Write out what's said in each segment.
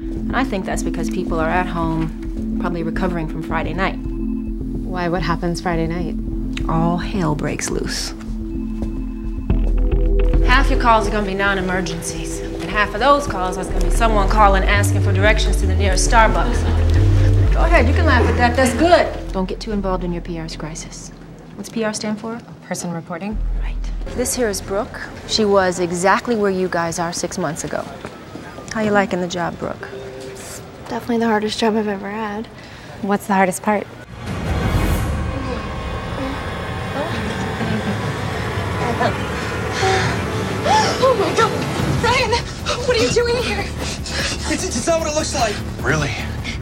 And I think that's because people are at home, probably recovering from Friday night. Why? What happens Friday night? All hell breaks loose. Half your calls are going to be non-emergencies. And half of those calls is going to be someone calling asking for directions to the nearest Starbucks. Go ahead, you can laugh at that. That's good. Don't get too involved in your PR's crisis. What's PR stand for? Person reporting. Right. This here is Brooke. She was exactly where you guys are 6 months ago. How you liking the job, Brooke? It's definitely the hardest job I've ever had. What's the hardest part? Oh my God! Ryan, what are you doing here? It's not what it looks like. Really?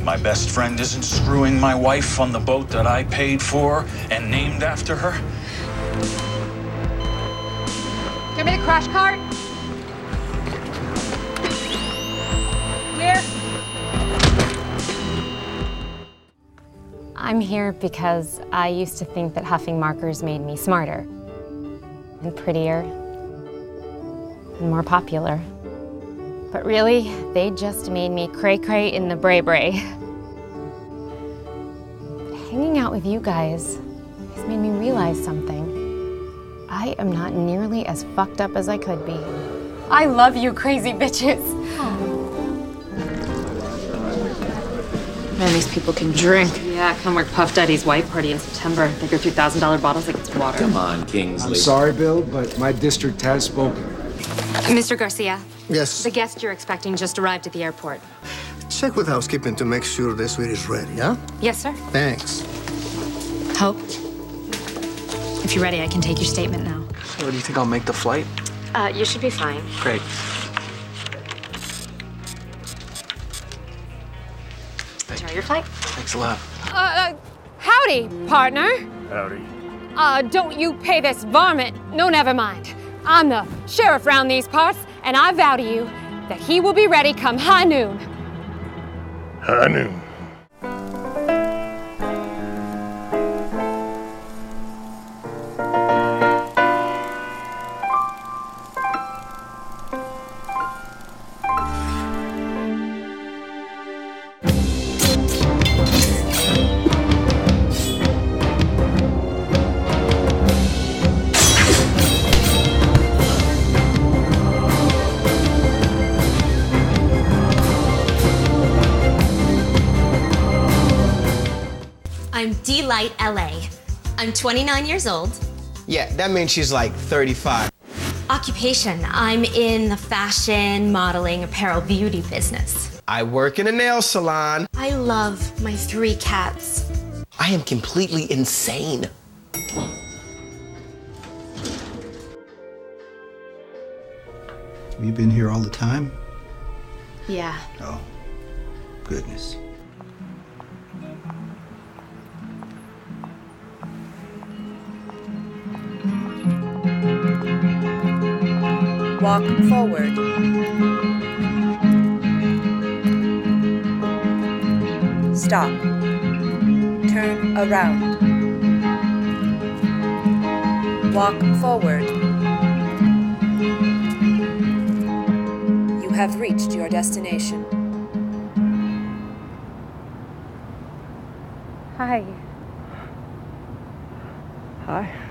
My best friend isn't screwing my wife on the boat that I paid for and named after her? Give me the crash cart. Clear. I'm here because I used to think that huffing markers made me smarter and prettier and more popular. But really, they just made me cray-cray in the bray-bray. But hanging out with you guys has made me realize something. I am not nearly as fucked up as I could be. I love you, crazy bitches. Man, these people can drink. Yeah, come work Puff Daddy's white party in September. They go through $1,000 bottles like it's water. Come on, Kingsley. I'm sorry, Bill, but my district has spoken. Mr. Garcia. Yes. The guest you're expecting just arrived at the airport. Check with housekeeping to make sure the suite is ready, huh? Yes, sir. Thanks. Hope, if you're ready, I can take your statement now. So, do you think I'll make the flight? You should be fine. Great. Enjoy your flight. Thanks a lot. Howdy, partner. Howdy. Don't you pay this varmint. No, never mind. I'm the sheriff round these parts, and I vow to you that he will be ready come high noon. High noon. I'm Delight LA. I'm 29 years old. Yeah, that means she's like 35. Occupation, I'm in the fashion, modeling, apparel, beauty business. I work in a nail salon. I love my 3 cats. I am completely insane. Have you been here all the time? Yeah. Oh, goodness. Walk forward. Stop. Turn around. Walk forward. You have reached your destination. Hi. Hi.